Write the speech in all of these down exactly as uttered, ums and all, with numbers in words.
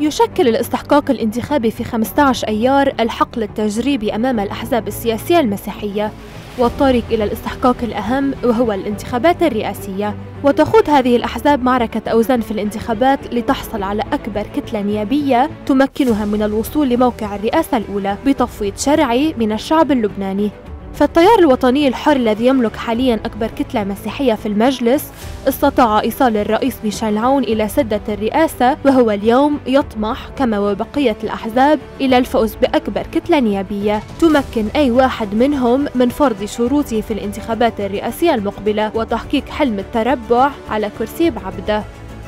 يشكل الاستحقاق الانتخابي في خمسة عشر أيار الحقل التجريبي أمام الأحزاب السياسية المسيحية والطريق إلى الاستحقاق الأهم وهو الانتخابات الرئاسية. وتخوض هذه الأحزاب معركة أوزان في الانتخابات لتحصل على أكبر كتلة نيابية تمكنها من الوصول لموقع الرئاسة الأولى بتصويت شرعي من الشعب اللبناني. فالتيار الوطني الحر الذي يملك حالياً أكبر كتلة مسيحية في المجلس استطاع إيصال الرئيس ميشال عون إلى سدة الرئاسة، وهو اليوم يطمح كما وبقية الأحزاب إلى الفوز بأكبر كتلة نيابية تمكن أي واحد منهم من فرض شروطه في الانتخابات الرئاسية المقبلة وتحقيق حلم التربع على كرسي بعبدا.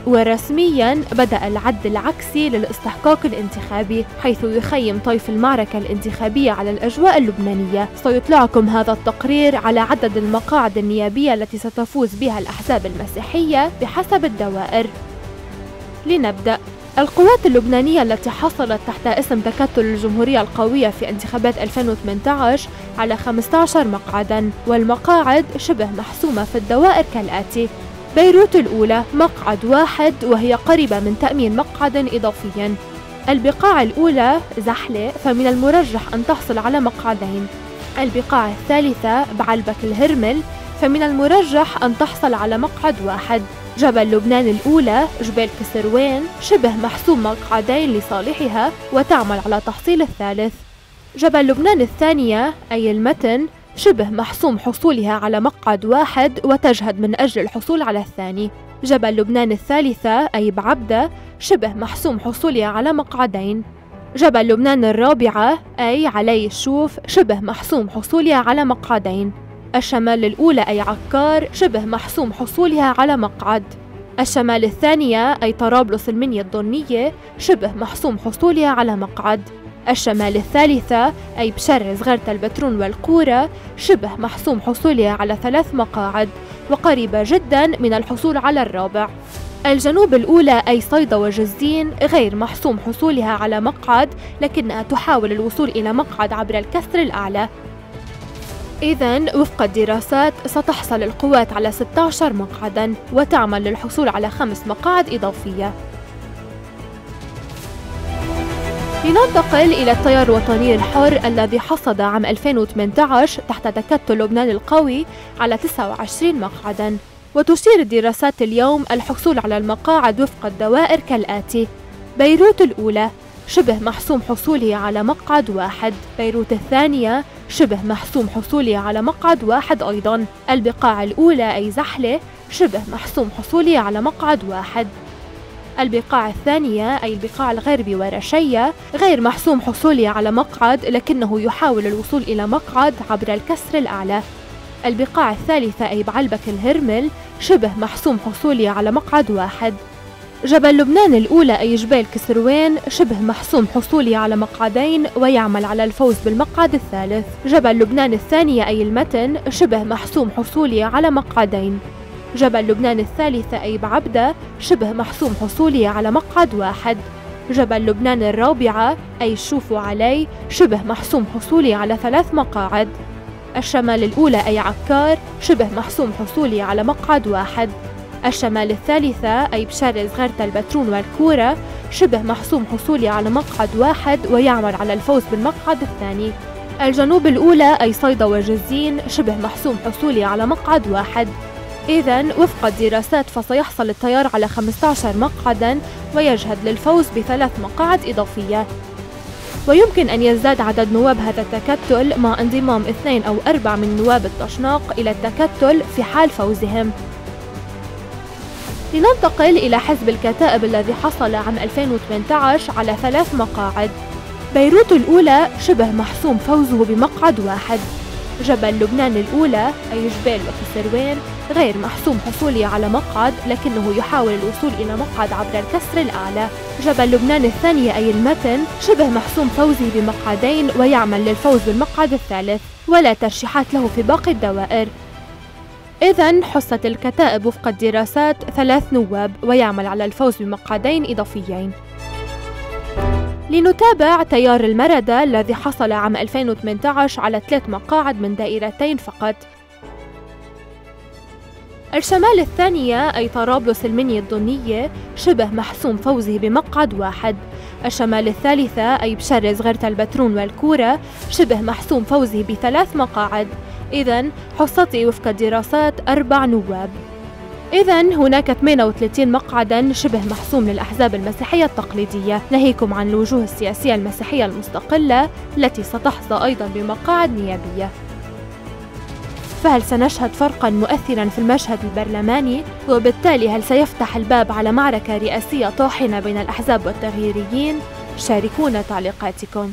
ورسمياً بدأ العد العكسي للاستحقاق الانتخابي، حيث يخيم طيف المعركة الانتخابية على الأجواء اللبنانية. سيطلعكم هذا التقرير على عدد المقاعد النيابية التي ستفوز بها الأحزاب المسيحية بحسب الدوائر. لنبدأ. القوات اللبنانية التي حصلت تحت اسم تكتل الجمهورية القوية في انتخابات ألفين وثمانية عشر على خمسة عشر مقعداً، والمقاعد شبه محسومة في الدوائر كالآتي: بيروت الأولى مقعد واحد وهي قريبة من تأمين مقعد إضافيا. البقاع الأولى زحلة، فمن المرجح أن تحصل على مقعدين. البقاع الثالثة بعلبك الهرمل، فمن المرجح أن تحصل على مقعد واحد. جبل لبنان الأولى جبال كسروين شبه محسوم مقعدين لصالحها وتعمل على تحصيل الثالث. جبل لبنان الثانية أي المتن شبه محسوم حصولها على مقعد واحد وتجهد من أجل الحصول على الثاني. جبل لبنان الثالثة أي بعبدا شبه محسوم حصولها على مقعدين. جبل لبنان الرابعة أي علي الشوف شبه محسوم حصولها على مقعدين. الشمال الأولى أي عكار شبه محسوم حصولها على مقعد. الشمال الثانية أي طرابلس المنيا الضنية شبه محسوم حصولها على مقعد. الشمال الثالثة أي بشر صغرة البترون والقورة شبه محسوم حصولها على ثلاث مقاعد وقريبة جدا من الحصول على الرابع. الجنوب الأولى أي صيدا وجزين غير محسوم حصولها على مقعد لكنها تحاول الوصول إلى مقعد عبر الكسر الأعلى. إذن وفق الدراسات ستحصل القوات على ستة عشر مقعدا وتعمل للحصول على خمس مقاعد إضافية. لننتقل إلى التيار الوطني الحر الذي حصد عام ألفين وثمانية عشر تحت تكتل لبنان القوي على تسعة وعشرين مقعداً. وتشير الدراسات اليوم الحصول على المقاعد وفق الدوائر كالآتي: بيروت الأولى شبه محسوم حصولها على مقعد واحد. بيروت الثانية شبه محسوم حصولها على مقعد واحد أيضاً. البقاع الأولى أي زحلة شبه محسوم حصولها على مقعد واحد. البقاع الثانية أي البقاع الغربي ورشية غير محسوم حصولها على مقعد لكنه يحاول الوصول إلى مقعد عبر الكسر الأعلى. البقاع الثالثة أي بعلبك الهرمل شبه محسوم حصولها على مقعد واحد. جبل لبنان الأولى أي جبال كسروين شبه محسوم حصولها على مقعدين ويعمل على الفوز بالمقعد الثالث. جبل لبنان الثانية أي المتن شبه محسوم حصولها على مقعدين. جبل لبنان الثالثة أي بعبدا شبه محسوم حصولها على مقعد واحد. جبل لبنان الرابعة أي شوفوا علي شبه محسوم حصولها على ثلاث مقاعد. الشمال الأولى أي عكار شبه محسوم حصولها على مقعد واحد. الشمال الثالثة أي بشار صغرة البترون والكورة شبه محسوم حصولها على مقعد واحد ويعمل على الفوز بالمقعد الثاني. الجنوب الأولى أي صيدا وجزين شبه محسوم حصولها على مقعد واحد. إذن وفق الدراسات فسيحصل التيار على خمسة عشر مقعداً ويجهد للفوز بثلاث مقاعد إضافية. ويمكن أن يزداد عدد نواب هذا التكتل مع انضمام اثنين أو أربع من نواب التشناق إلى التكتل في حال فوزهم. لننتقل إلى حزب الكتائب الذي حصل عام ألفين وثمانية عشر على ثلاث مقاعد. بيروت الأولى شبه محسوم فوزه بمقعد واحد. جبل لبنان الأولى أي جبال وكسروين غير محسوم حصولها على مقعد لكنه يحاول الوصول إلى مقعد عبر الكسر الأعلى. جبل لبنان الثانية أي المتن شبه محسوم فوزه بمقعدين ويعمل للفوز بالمقعد الثالث. ولا ترشيحات له في باقي الدوائر. إذن حصة الكتائب وفق الدراسات ثلاث نواب ويعمل على الفوز بمقعدين إضافيين. لنتابع تيار المردة الذي حصل عام ألفين وثمانية عشر على ثلاث مقاعد من دائرتين فقط. الشمال الثانية أي طرابلس المنيا الضنية شبه محسوم فوزه بمقعد واحد. الشمال الثالثة أي بشرز غرة البترون والكورة شبه محسوم فوزه بثلاث مقاعد. إذن حصتي وفق الدراسات أربع نواب. إذن هناك ثمانية وثلاثين مقعدا شبه محسوم للأحزاب المسيحية التقليدية، ناهيكم عن الوجوه السياسية المسيحية المستقلة التي ستحظى أيضا بمقاعد نيابية. فهل سنشهد فرقا مؤثرا في المشهد البرلماني؟ وبالتالي هل سيفتح الباب على معركة رئاسية طاحنة بين الأحزاب والتغييريين؟ شاركونا تعليقاتكم.